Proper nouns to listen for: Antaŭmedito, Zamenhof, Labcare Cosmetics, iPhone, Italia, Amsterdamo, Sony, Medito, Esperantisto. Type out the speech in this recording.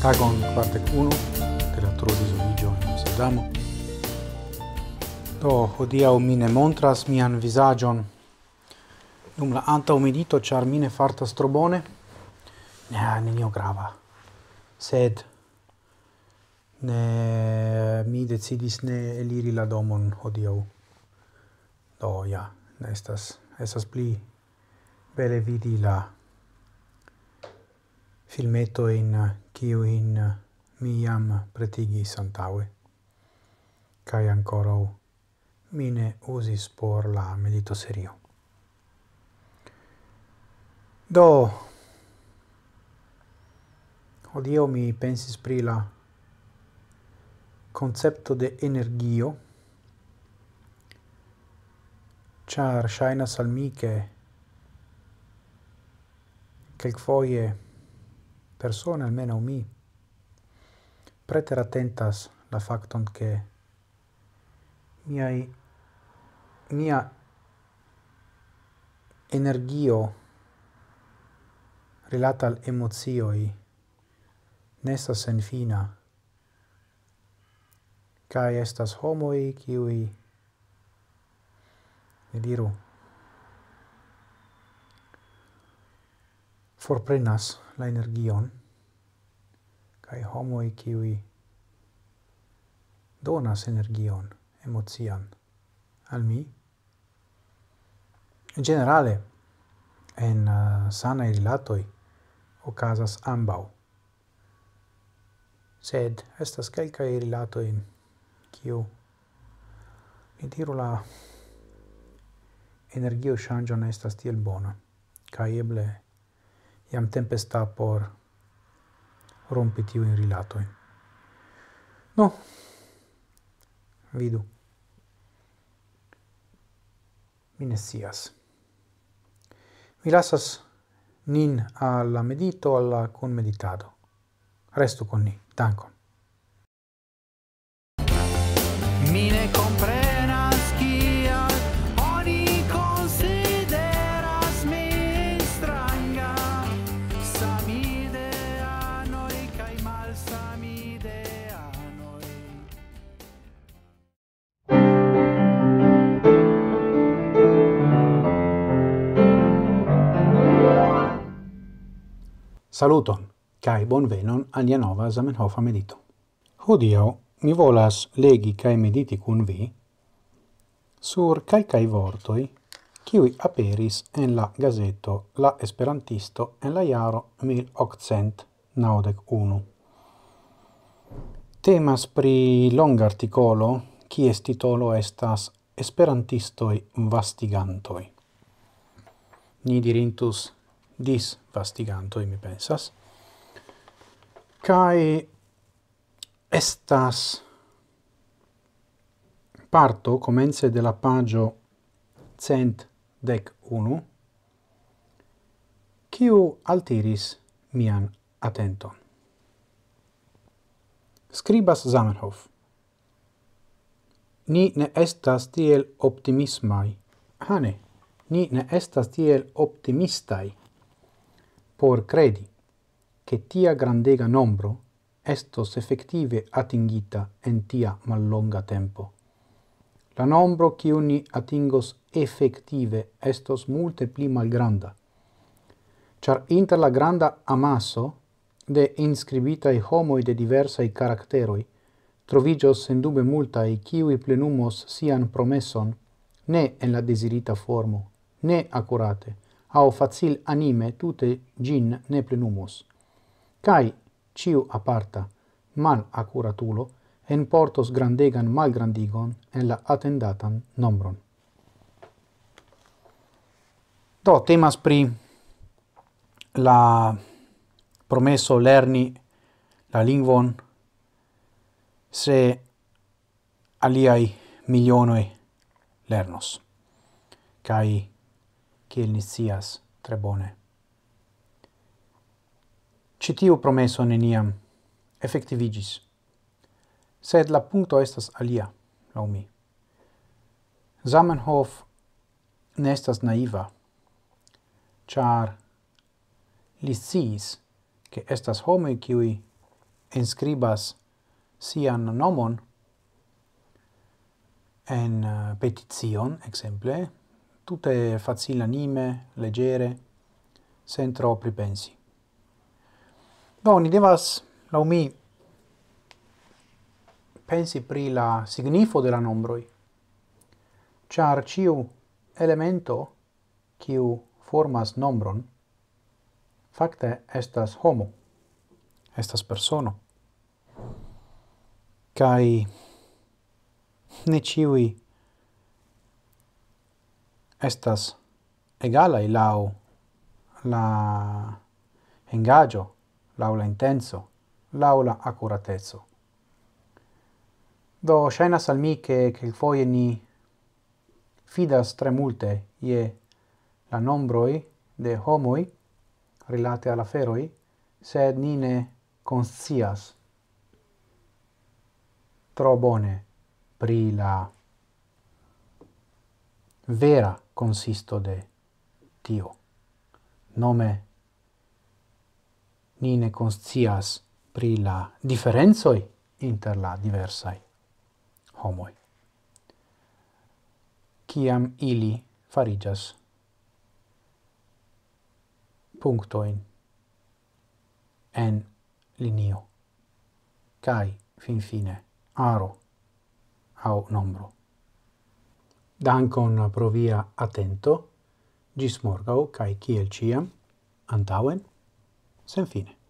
Cagon, parte 1 della troviso vigio in Amsterdamo. Do hodiaŭ mi ne montras mian vizaĝon. Dum la antaŭmedito, ĉar mi ne fartas tro bone, nenio grava. Sed mi decidis ne eliri la domon hodiaŭ. Do ja, estas pli bele vidi la filmetto in kiujn mi jam pretigis antaŭe, kaj ankoraŭ mi ne uzis por la meditoserio. Do hodiaŭ mi pensis pri la concepto de energio, ĉar ŝajnas al mi ke kelkfoje persone, almeno mi, preteratentas la facton che mia energio rilata al emozioi nesta senfina, kai estas homoi kiui, ne diru, forprenas la energion, kai homoi kiui donas energion, emocian, al mi. In generale, en sanai rilatoi ocasas ambau, sed estas kelkai rilatoi kiu, ne diru, la energio ŝanĝon estas tiel bona, kaj eble jam tempe sta por rompi tiujn rilatojn. No, vidu. Mi ne scias. Mi lasas nin alla medito, alla kunmeditado. Restu kun ni. Dankon. Mi ne komprenas kial oni konsideras min stranga, samideanoj kaj malsamideanoj. Saluton kaj bonvenon al nia nova Zamenhofa medito. Hodiaŭ mi volas legi cae mediti cun vi sur calcae vortoi qui aperis en la gazeto La Esperantisto en la jaro 1891. Temas pri longa articolo, kies titolo estas Esperantistoi vastigantoi. Ni dirintus dis vastigantoi, mi pensas. Cae estas parto comence de la pagio 111, kiu altiris mian atenton. Scribas Zamenhof: ni ne estas tiel optimismai, ni ne estas tiel optimistai por credi che tia grandega nombro estos effective atingita en tia mallonga tempo. La nombro che uni atingos effective estos multe pli malgranda, char inter la granda amasso de inscribitae homoi de diversae caracteroi trovigios sendube multae ciui plenumos sian promesson ne en la desirita formo, ne accurate, au facil anime tute gin ne plenumos, cae ciu aparta mal accuratulo en portos grandegan malgrandigon en la attendatan nombron. Do temas pri la promesso lerni la lingvon se aliai milionoi lernos, kaj kiel ni scias tre bone, ĉi tiu promesso neniam effektivigis, sed la punto estas alia, laŭ mi. Zamenhof ne estas naiva, ĉar li sciis che estas homoj kiuj inskribas sian nomon en peticion, ekzemple, tutte facilanime, leggere, sen tro pripensi. Do ni devas, laŭ mi, pensi pri la signifo de la nombroj, ĉar ĉiu elemento kiu formas nombron fakte estas homo, estas persono, kaj ne ĉiuj estas egalaj laŭ la engaĝo, laŭ la intenso, laŭ la akurateco. Do ŝajnas al mi ke kelkfoje ni fidas tre multe je la nombroj de homoj rilate al aferoj, sed ni ne konscias tro bone pri la vera consisto de tio. Nome, ni ne konscias pri la diferencoj inter la diversaj homoj, kiam ili fariĝas punktojn en linio kaj finfine aro aŭ nombro. Dankon pro via atento, ĝis morgaŭ kaj kiel ĉiam, antaŭen, sen fine.